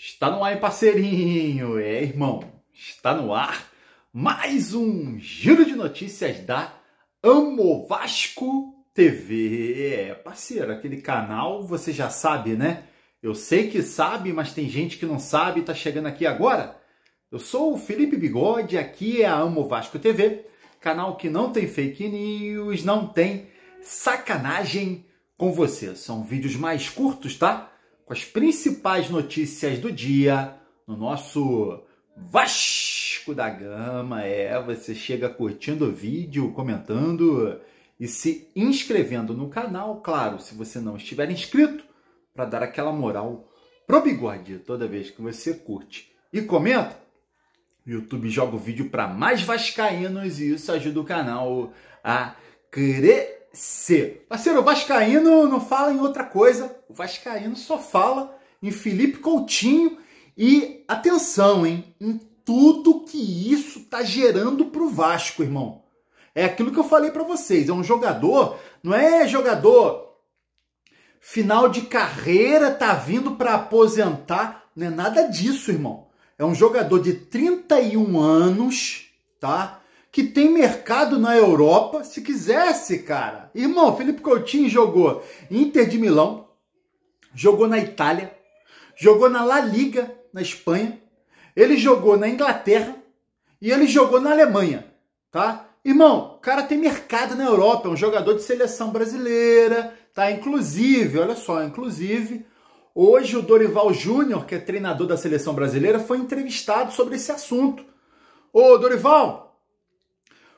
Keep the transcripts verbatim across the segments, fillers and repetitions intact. Está no ar, hein, parceirinho? É, irmão, está no ar mais um giro de notícias da Amo Vasco T V. É, parceiro, aquele canal, você já sabe, né? Eu sei que sabe, mas tem gente que não sabe e tá chegando aqui agora. Eu sou o Felipe Bigode, aqui é a Amo Vasco T V, canal que não tem fake news, não tem sacanagem com você. São vídeos mais curtos, tá? Com as principais notícias do dia no nosso Vasco da Gama. É, você chega curtindo o vídeo, comentando e se inscrevendo no canal, claro, se você não estiver inscrito, para dar aquela moral pro Bigode toda vez que você curte e comenta. O YouTube joga o vídeo para mais vascaínos e isso ajuda o canal a crescer. Ser. Parceiro, o vascaíno não fala em outra coisa, o vascaíno só fala em Felipe Coutinho e, atenção, hein, em tudo que isso tá gerando pro Vasco, irmão. É aquilo que eu falei para vocês, é um jogador, não é jogador final de carreira, tá vindo para aposentar, não é nada disso, irmão. É um jogador de trinta e um anos, tá? Que tem mercado na Europa, se quisesse, cara. Irmão, Felipe Coutinho jogou Inter de Milão, jogou na Itália, jogou na La Liga, na Espanha, ele jogou na Inglaterra e ele jogou na Alemanha, tá? Irmão, o cara tem mercado na Europa, é um jogador de seleção brasileira, tá? Inclusive, olha só, inclusive, hoje o Dorival Júnior, que é treinador da seleção brasileira, foi entrevistado sobre esse assunto. Ô, Dorival,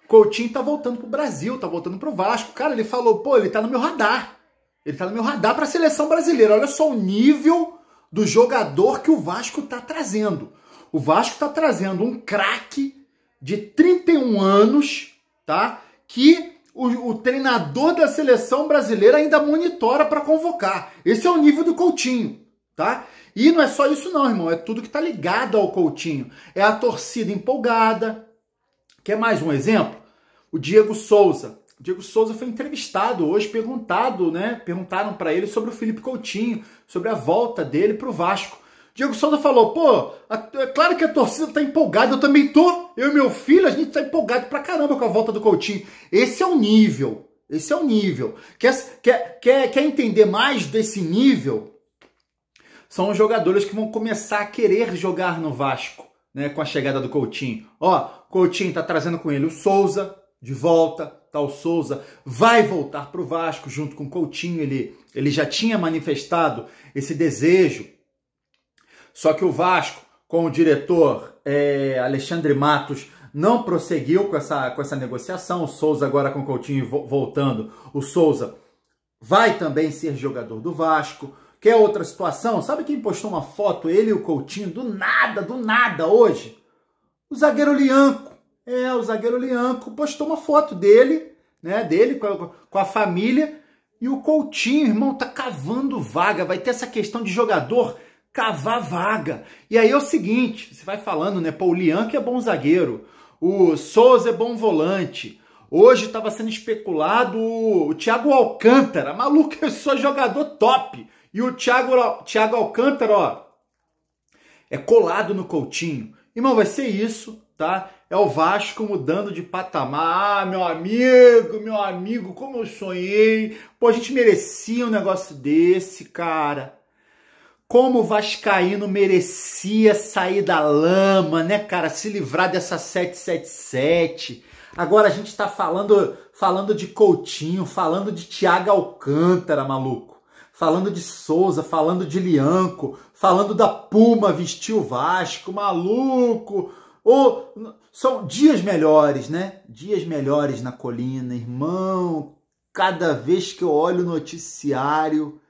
Coutinho tá voltando pro Brasil, tá voltando pro Vasco. Cara, ele falou, pô, ele tá no meu radar. Ele tá no meu radar pra seleção brasileira. Olha só o nível do jogador que o Vasco tá trazendo. O Vasco tá trazendo um craque de trinta e um anos, tá? Que o, o treinador da seleção brasileira ainda monitora pra convocar. Esse é o nível do Coutinho, tá? E não é só isso não, irmão. É tudo que tá ligado ao Coutinho. É a torcida empolgada. Quer mais um exemplo? O Diego Souza. O Diego Souza foi entrevistado hoje, perguntado, né? Perguntaram para ele sobre o Felipe Coutinho, sobre a volta dele pro Vasco. O Diego Souza falou, pô, é claro que a torcida tá empolgada, eu também tô. Eu e meu filho, a gente tá empolgado pra caramba com a volta do Coutinho. Esse é o nível, esse é o nível. Quer, quer, quer, quer entender mais desse nível? São os jogadores que vão começar a querer jogar no Vasco, né, com a chegada do Coutinho. Ó, Coutinho tá trazendo com ele o Souza de volta, tá? O Souza vai voltar pro Vasco junto com o Coutinho, ele, ele já tinha manifestado esse desejo, só que o Vasco, com o diretor é, Alexandre Matos, não prosseguiu com essa, com essa negociação. O Souza agora com o Coutinho voltando, o Souza vai também ser jogador do Vasco. Quer outra situação? Sabe quem postou uma foto, ele e o Coutinho, do nada, do nada, hoje? O zagueiro Lianco. É, o zagueiro Lianco postou uma foto dele, né, dele com a, com a família, e o Coutinho, irmão, tá cavando vaga. Vai ter essa questão de jogador cavar vaga. E aí é o seguinte, você vai falando, né, pô, o Lianco é bom zagueiro, o Souza é bom volante. Hoje estava sendo especulado o Thiago Alcântara. Maluco, eu sou jogador top. E o Thiago, Thiago Alcântara, ó, é colado no Coutinho. Irmão, vai ser isso, tá? É o Vasco mudando de patamar. Ah, meu amigo, meu amigo, como eu sonhei. Pô, a gente merecia um negócio desse, cara. Como o vascaíno merecia sair da lama, né, cara? Se livrar dessa sete sete sete. Agora a gente tá falando, falando de Coutinho, falando de Thiago Alcântara, maluco. Falando de Souza, falando de Lianco, falando da Puma vestir o Vasco, maluco. Oh, são dias melhores, né? Dias melhores na colina, irmão. Cada vez que eu olho o noticiário,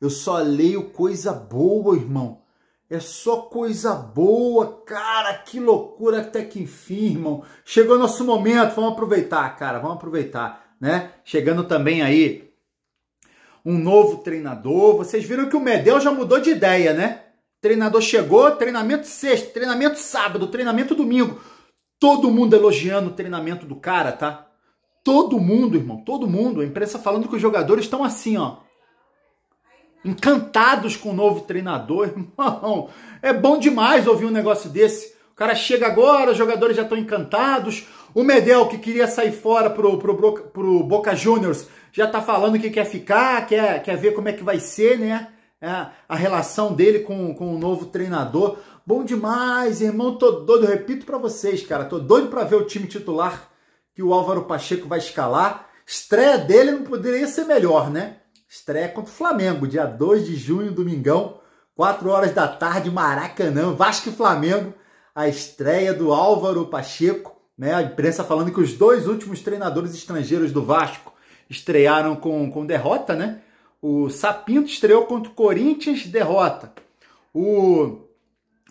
eu só leio coisa boa, irmão. É só coisa boa, cara. Que loucura até que enfim, irmão. Chegou nosso momento, vamos aproveitar, cara. Vamos aproveitar, né? Chegando também aí um novo treinador. Vocês viram que o Medel já mudou de ideia, né? Treinador chegou, treinamento sexta, treinamento sábado, treinamento domingo. Todo mundo elogiando o treinamento do cara, tá? Todo mundo, irmão, todo mundo. A imprensa falando que os jogadores estão assim, ó. encantados com o novo treinador, irmão. É bom demais ouvir um negócio desse. O cara chega agora, os jogadores já estão encantados. O Medel, que queria sair fora pro, pro, pro, pro Boca Juniors, já tá falando que quer ficar, quer, quer ver como é que vai ser, né? É, a relação dele com, com o novo treinador. Bom demais, irmão. Tô doido, eu repito pra vocês, cara. Tô doido pra ver o time titular que o Álvaro Pacheco vai escalar. Estreia dele não poderia ser melhor, né? Estreia contra o Flamengo, dia dois de junho, domingão, quatro horas da tarde, Maracanã, Vasco e Flamengo. A estreia do Álvaro Pacheco, né? A imprensa falando que os dois últimos treinadores estrangeiros do Vasco estrearam com, com derrota, né? O Sapinto estreou contra o Corinthians, derrota. O,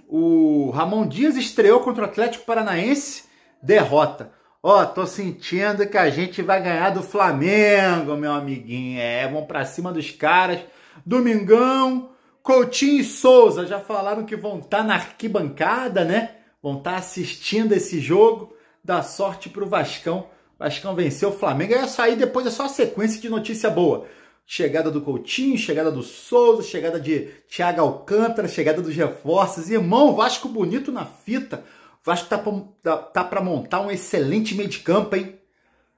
o Ramon Dias estreou contra o Atlético Paranaense, derrota. Ó, tô sentindo que a gente vai ganhar do Flamengo, meu amiguinho. É, vão pra cima dos caras. Domingão, Coutinho e Souza já falaram que vão estar tá na arquibancada, né? Vão estar tá assistindo esse jogo. Dá sorte pro Vascão. Vascão venceu o Flamengo. É só aí, depois é só a sequência de notícia boa. Chegada do Coutinho, chegada do Souza, chegada de Thiago Alcântara, chegada dos reforços. Irmão, Vasco bonito na fita. Vasco tá pra, tá pra montar um excelente meio de campo, hein?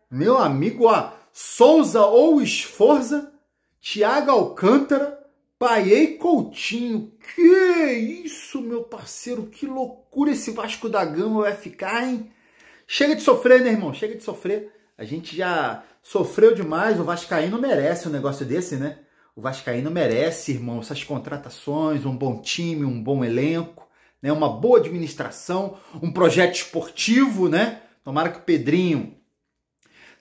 Meu amigo, ó, Souza ou Esforza, Thiago Alcântara, Paiei Coutinho. Que isso, meu parceiro. Que loucura esse Vasco da Gama vai ficar, hein? Chega de sofrer, né, irmão? Chega de sofrer. A gente já sofreu demais. O vascaíno merece um negócio desse, né? O vascaíno merece, irmão, essas contratações, um bom time, um bom elenco, né? Uma boa administração, um projeto esportivo, né? Tomara que o Pedrinho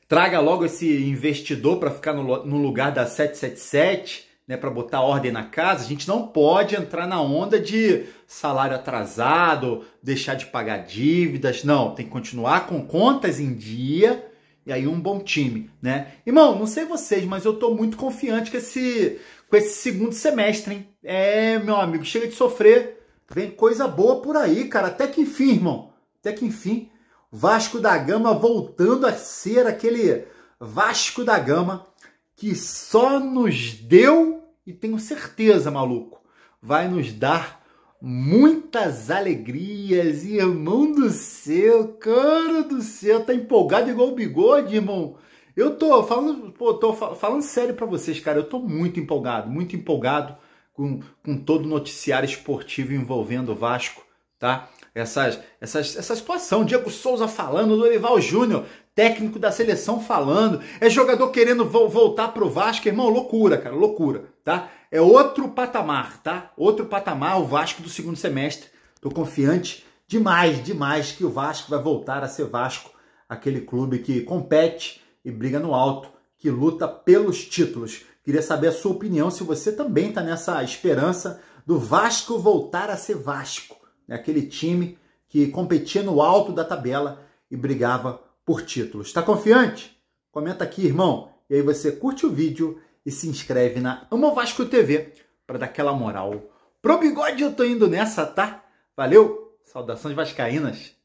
traga logo esse investidor para ficar no, no lugar da sete sete sete. Né, para botar ordem na casa. A gente não pode entrar na onda de salário atrasado, deixar de pagar dívidas, não, tem que continuar com contas em dia e aí um bom time, né? Irmão, não sei vocês, mas eu tô muito confiante com esse, com esse segundo semestre, hein? É, meu amigo, chega de sofrer, vem coisa boa por aí, cara, até que enfim, irmão, até que enfim, Vasco da Gama voltando a ser aquele Vasco da Gama que só nos deu, e tenho certeza, maluco, vai nos dar muitas alegrias, irmão do céu, cara do céu, tá empolgado igual o Bigode, irmão. Eu tô falando, pô, tô falando sério pra vocês, cara, eu tô muito empolgado, muito empolgado com, com todo o noticiário esportivo envolvendo o Vasco, tá? Essas, essas, essa situação, Diego Souza falando, Dorival Júnior, técnico da seleção falando, é jogador querendo vo voltar pro Vasco, irmão, loucura, cara, loucura, tá? É outro patamar, tá? Outro patamar, o Vasco do segundo semestre. Tô confiante demais, demais que o Vasco vai voltar a ser Vasco, aquele clube que compete e briga no alto, que luta pelos títulos. Queria saber a sua opinião, se você também tá nessa esperança do Vasco voltar a ser Vasco, né? Aquele time que competia no alto da tabela e brigava por títulos. Tá confiante? Comenta aqui, irmão. E aí você curte o vídeo e se inscreve na Amo Vasco T V para dar aquela moral. Pro Bigode eu tô indo nessa, tá? Valeu! Saudações vascaínas!